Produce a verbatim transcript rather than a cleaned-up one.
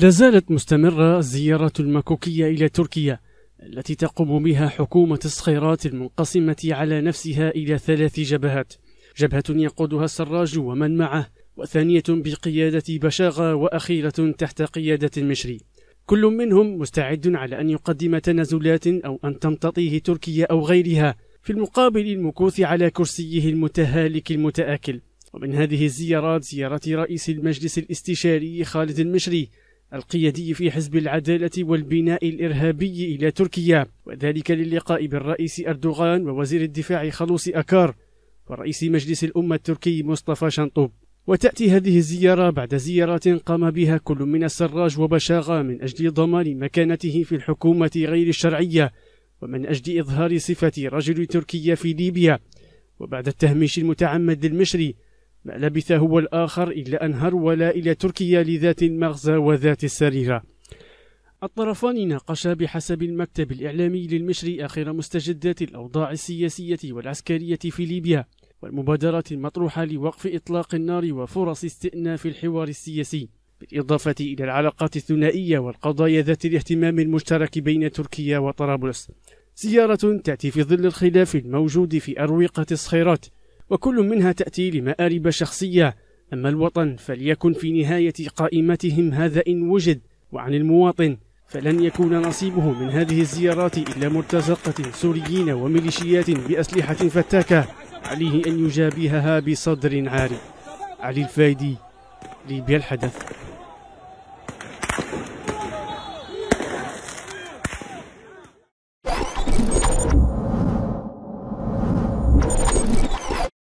لازالت مستمرة الزيارة المكوكية إلى تركيا التي تقوم بها حكومة الصخيرات المنقسمة على نفسها إلى ثلاث جبهات، جبهة يقودها السراج ومن معه، وثانية بقيادة بشاغة، وأخيرة تحت قيادة المشري. كل منهم مستعد على أن يقدم تنازلات أو أن تمتطيه تركيا أو غيرها في المقابل المكوث على كرسيه المتهالك المتآكل. ومن هذه الزيارات زيارة رئيس المجلس الاستشاري خالد المشري القيادي في حزب العدالة والبناء الإرهابي إلى تركيا، وذلك للقاء بالرئيس أردوغان ووزير الدفاع خلوص أكار ورئيس مجلس الأمة التركي مصطفى شنطوب. وتأتي هذه الزيارة بعد زيارات قام بها كل من السراج وبشاغة من أجل ضمان مكانته في الحكومة غير الشرعية، ومن أجل إظهار صفة رجل تركيا في ليبيا. وبعد التهميش المتعمد للمشري ما لبث هو الآخر إلا أن هرول إلى تركيا لذات المغزى وذات السريرة. الطرفان ناقشا بحسب المكتب الإعلامي للمشري آخر مستجدات الأوضاع السياسية والعسكرية في ليبيا، والمبادرات المطروحة لوقف إطلاق النار وفرص استئناف الحوار السياسي، بالإضافة إلى العلاقات الثنائية والقضايا ذات الاهتمام المشترك بين تركيا وطرابلس. زيارة تأتي في ظل الخلاف الموجود في أروقة الصخيرات، وكل منها تأتي لمآرب شخصية. أما الوطن فليكن في نهاية قائمتهم هذا إن وجد، وعن المواطن فلن يكون نصيبه من هذه الزيارات إلا مرتزقة سوريين وميليشيات بأسلحة فتاكة عليه أن يجابهها بصدر عاري. علي الفايدي، ليبيا الحدث.